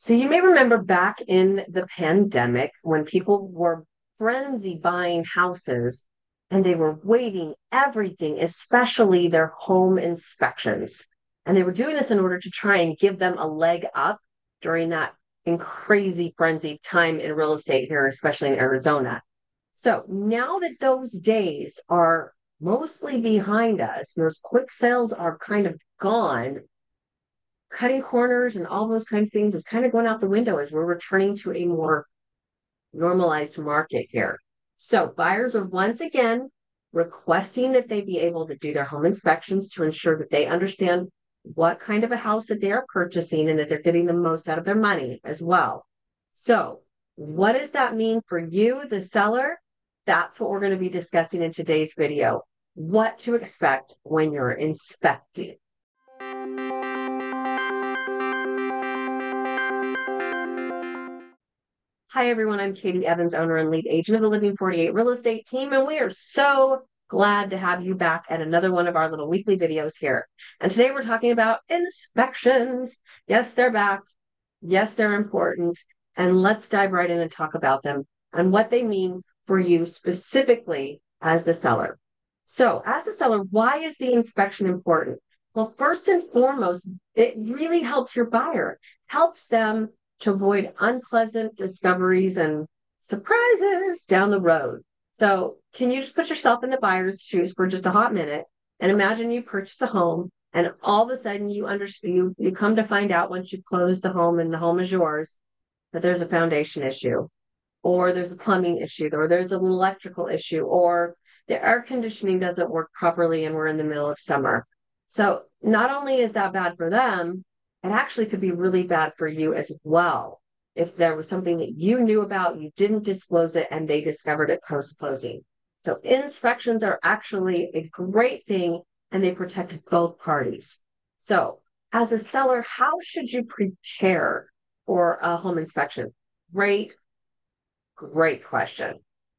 So you may remember back in the pandemic when people were frenzied buying houses and they were waiting everything, especially their home inspections. And they were doing this in order to try and give them a leg up during that crazy frenzied time in real estate here, especially in Arizona. So now that those days are mostly behind us, those quick sales are kind of gone, cutting corners and all those kinds of things is kind of going out the window as we're returning to a more normalized market here. So buyers are once again requesting that they be able to do their home inspections to ensure that they understand what kind of a house that they're purchasing and that they're getting the most out of their money as well. So what does that mean for you, the seller? That's what we're going to be discussing in today's video, what to expect when you're inspecting. Hi everyone, I'm Katie Evans, owner and lead agent of the Living 48 Real Estate Team, and we are so glad to have you back at another one of our little weekly videos here. And today we're talking about inspections. Yes, they're back. Yes, they're important. And let's dive right in and talk about them and what they mean for you specifically as the seller. So as the seller, why is the inspection important? Well, first and foremost, it really helps your buyer, helps them to avoid unpleasant discoveries and surprises down the road. So can you just put yourself in the buyer's shoes for just a hot minute and imagine you purchase a home and all of a sudden you come to find out once you close the home and the home is yours that there's a foundation issue, or there's a plumbing issue, or there's an electrical issue, or the air conditioning doesn't work properly and we're in the middle of summer. So not only is that bad for them, it actually could be really bad for you as well. If there was something that you knew about, you didn't disclose it, and they discovered it post-closing. So inspections are actually a great thing, and they protect both parties. So as a seller, how should you prepare for a home inspection? Great question.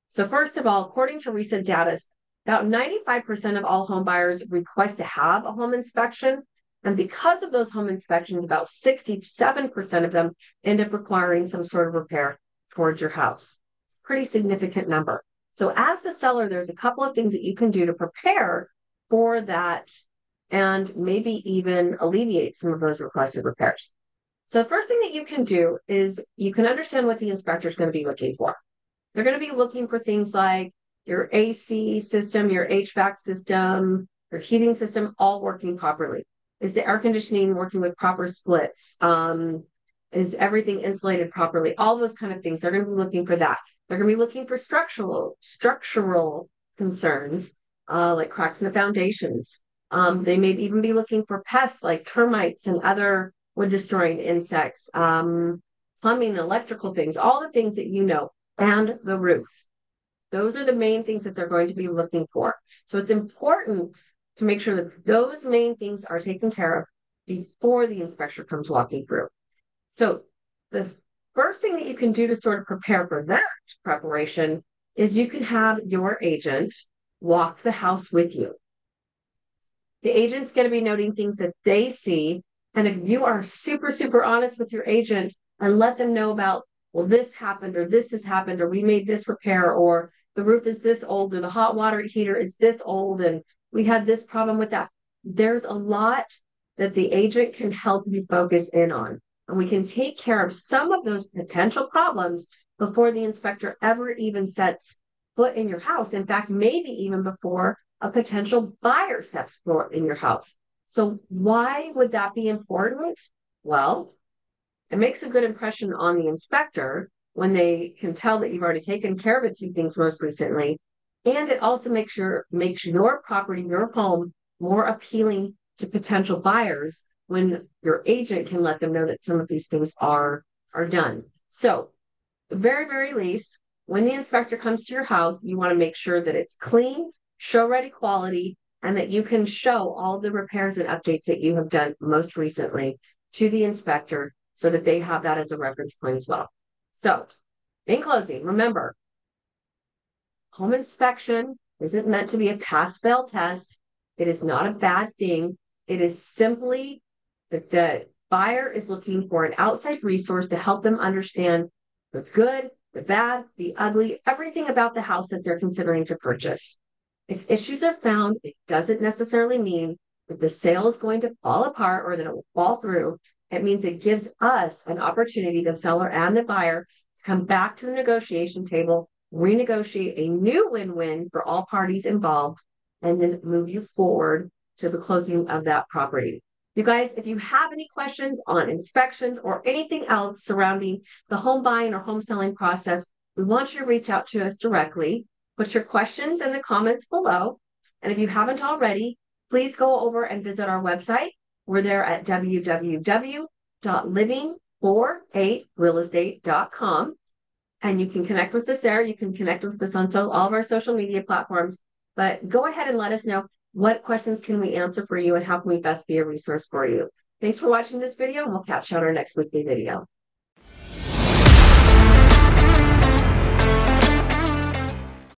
So first of all, according to recent data, about 95% of all home buyers request to have a home inspection. And because of those home inspections, about 67% of them end up requiring some sort of repair towards your house. It's a pretty significant number. So as the seller, there's a couple of things that you can do to prepare for that and maybe even alleviate some of those requested repairs. So the first thing that you can do is you can understand what the inspector is going to be looking for. They're going to be looking for things like your AC system, your HVAC system, your heating system, all working properly. Is the air conditioning working with proper splits? Is everything insulated properly? All those kind of things. They're going to be looking for that. They're going to be looking for structural concerns, like cracks in the foundations. They may even be looking for pests like termites and other wood-destroying insects, plumbing, electrical things, all the things that you know, and the roof. Those are the main things that they're going to be looking for. So it's important to make sure that those main things are taken care of before the inspector comes walking through. So the first thing that you can do to sort of prepare for that preparation is you can have your agent walk the house with you. The agent's going to be noting things that they see. And if you are super, super honest with your agent and let them know about, well, this happened, or this has happened, or we made this repair, or the roof is this old, or the hot water heater is this old, and we had this problem with that. There's a lot that the agent can help you focus in on. And we can take care of some of those potential problems before the inspector ever even sets foot in your house. In fact, maybe even before a potential buyer steps foot in your house. So why would that be important? Well, it makes a good impression on the inspector when they can tell that you've already taken care of a few things most recently. And it also makes your property, your home, more appealing to potential buyers when your agent can let them know that some of these things are done. So at the very, very least, when the inspector comes to your house, you want to make sure that it's clean, show-ready quality, and that you can show all the repairs and updates that you have done most recently to the inspector so that they have that as a reference point as well. So in closing, remember, home inspection isn't meant to be a pass-fail test. It is not a bad thing. It is simply that the buyer is looking for an outside resource to help them understand the good, the bad, the ugly, everything about the house that they're considering to purchase. If issues are found, it doesn't necessarily mean that the sale is going to fall apart or that it will fall through. It means it gives us an opportunity, the seller and the buyer, to come back to the negotiation table, renegotiate a new win-win for all parties involved, and then move you forward to the closing of that property. You guys, if you have any questions on inspections or anything else surrounding the home buying or home selling process, we want you to reach out to us directly. Put your questions in the comments below. And if you haven't already, please go over and visit our website. We're there at www.living48realestate.com. And you can connect with us there. You can connect with us on all of our social media platforms. But go ahead and let us know what questions can we answer for you and how can we best be a resource for you. Thanks for watching this video, and we'll catch you on our next weekly video.